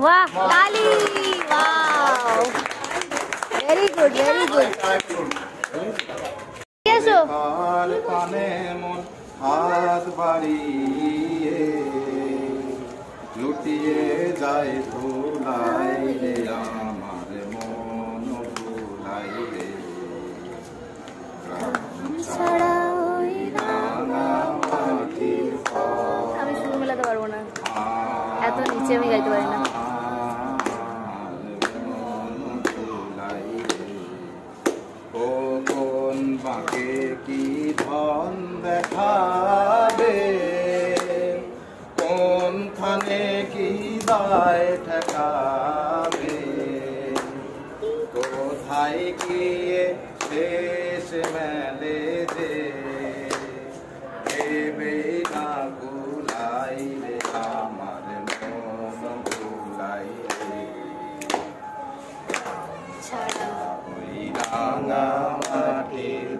Wow, Dali! Wow! Very good, very good. Yes, sir. আমি শুরু মেলাতে পারবো না, এত নিচে আমি গাইতে পারি না। কোথায় গিয়ে শেষ মেলে যে দেবে না গুলাইলে আমার মন গুলাইলে ওই রাঙা মাটির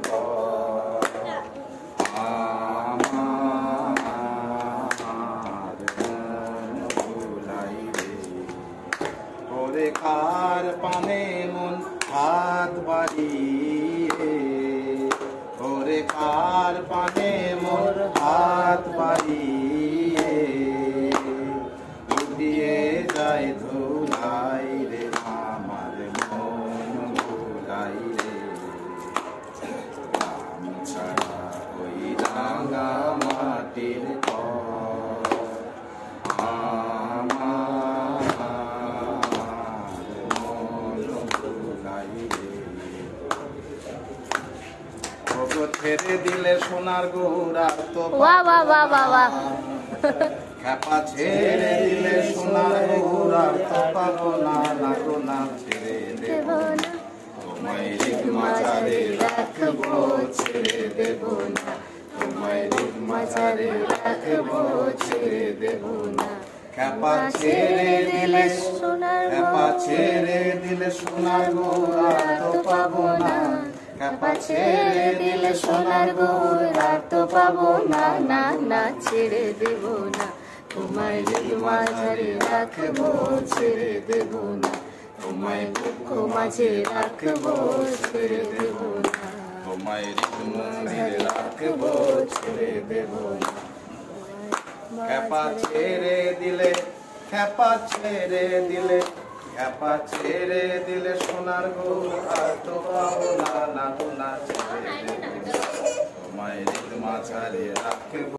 আর পানে মন হাত বাড়িয়ে ওরে আর পানে মোর হাত বাড়িয়ে উঠিয়ে যায় ধুলাই রে আমার মন ধুলাই রে আমি ছাড়া ওই রাঙা মাটির ছেড়ে দিলে সোনার গোরা তো খেপা ছেড়ে দিলে সোনার গোরা তো পাবো না না গো না ছেড়ে দেব তোমায় রিক মাঝারে রাখবো ছেড়ে দেব না তোমায় রিক মাঝারে রাখবো ছেড়ে দেব না খেপা ছেড়ে দিলে সোনার খেপা ছেড়ে দিলে সোনার গোরা তো পাবো না কাপা ছেড়ে দিলে সোনার গোরা তো পাবো না না না ছেড়ে দেব না তোমায় মাঝারে রাখবো ছেড়ে দেব না তোমায় বুক মাঝে রাখবো ছেড়ে দেব না তোমায় মাঝে রাখবো ছেড়ে দেব না কাপা ছেড়ে দিলে কাপা ছেড়ে দিলে খ্যাপা ছেড়ে দিলে সোনার গোরা তো পাবো না না গো না ছেড়ে দেব তোমায় রিক মাঝারে রাখবো।